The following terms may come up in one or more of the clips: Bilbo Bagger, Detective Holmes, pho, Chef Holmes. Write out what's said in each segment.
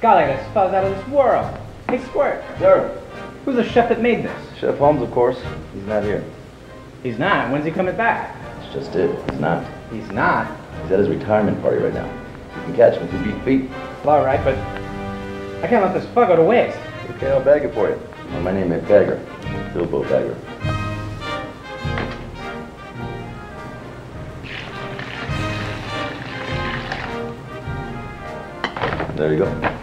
God, I gotta spell it out of this world. Hey, Squirt. Sir. Who's the chef that made this? Chef Holmes, of course. He's not here. He's not? When's he coming back? That's just it. He's not. He's not? He's at his retirement party right now. You can catch him if you beat feet. Well, all right, but I can't let this fuck go to waste. Okay, I'll bag it for you. Well, my name is Bagger. Bilbo Bagger. There you go.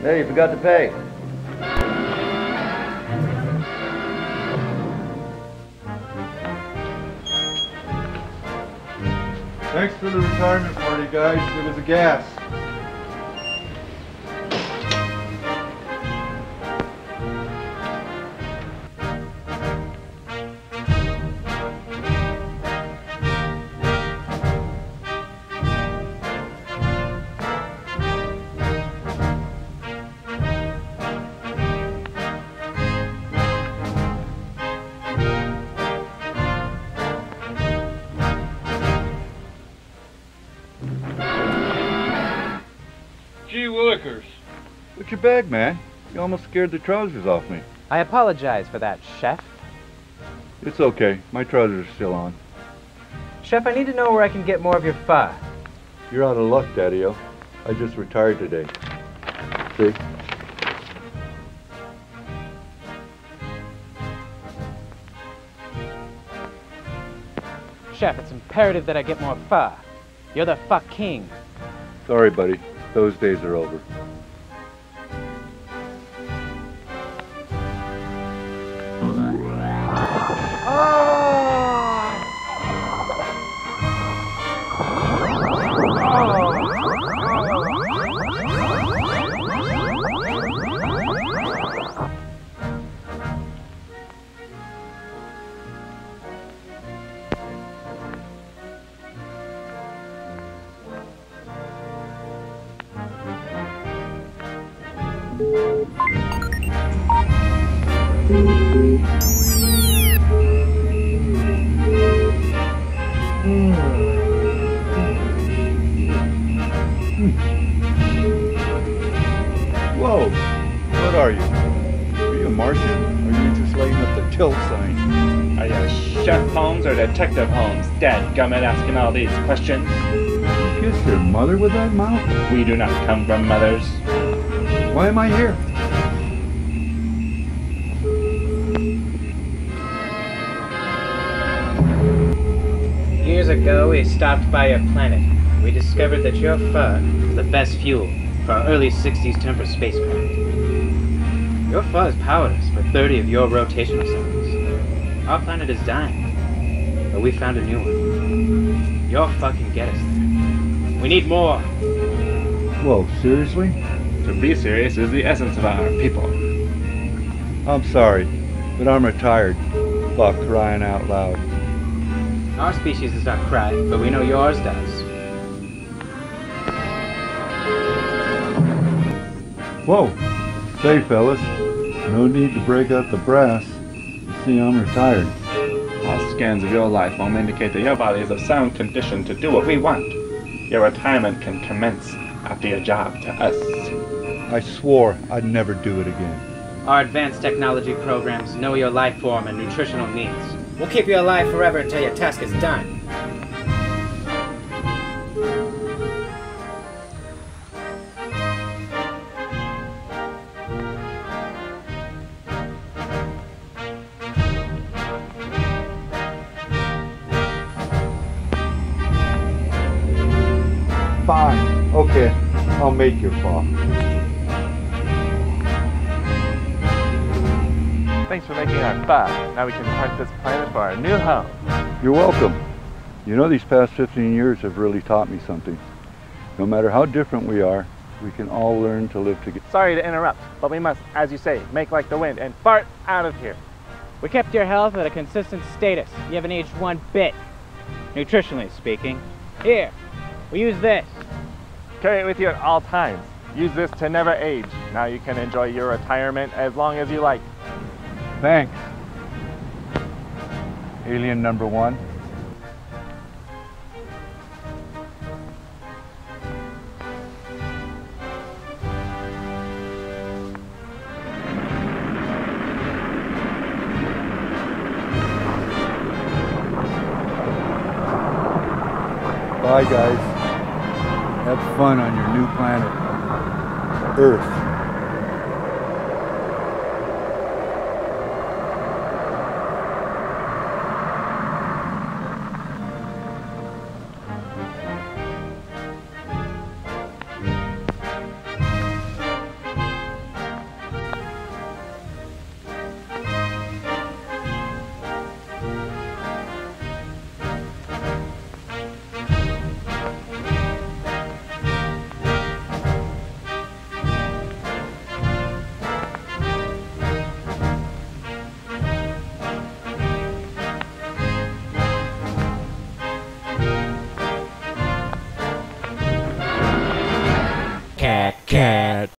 Hey, you forgot to pay. Thanks for the retirement party, guys. It was a gas. Willikers. What's your bag, man? You almost scared the trousers off me. I apologize for that, Chef. It's okay. My trousers are still on. Chef, I need to know where I can get more of your pho. You're out of luck, Daddy-o. I just retired today. See? Chef, it's imperative that I get more pho. You're the pho king. Sorry, buddy. Those days are over. Whoa, what are you? Are you a Martian? Or are you just laying up the tilt sign? Are you Chef Holmes or Detective Holmes? Dadgummit asking all these questions. You kissed your mother with that mouth? We do not come from mothers. Why am I here? Years ago, we stopped by your planet. We discovered that your pho is the best fuel for our early 60s temper spacecraft. Your pho has powered us for 30 of your rotational cycles. Our planet is dying, but we found a new one. Your pho can get us there. We need more. Whoa, seriously? To be serious is the essence of our people. I'm sorry, but I'm retired. Fuck crying out loud. Our species does not cry, but we know yours does. Whoa! Say, fellas, no need to break out the brass. You see, I'm retired. All scans of your life will indicate that your body is of sound condition to do what we want. Your retirement can commence after your job to us. I swore I'd never do it again. Our advanced technology programs know your life form and nutritional needs. We'll keep you alive forever until your task is done. Fine. Okay. I'll make your pho. Thanks for making our pho. Now we can park this planet for our new home. You're welcome. You know, these past 15 years have really taught me something. No matter how different we are, we can all learn to live together. Sorry to interrupt, but we must, as you say, make like the wind and fart out of here. We kept your health at a consistent status. You haven't aged one bit. Nutritionally speaking. Here. We use this. Carry it with you at all times. Use this to never age. Now you can enjoy your retirement as long as you like. Thanks. Alien number 1. Bye, guys. Have fun on your new planet, Earth.